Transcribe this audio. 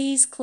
Please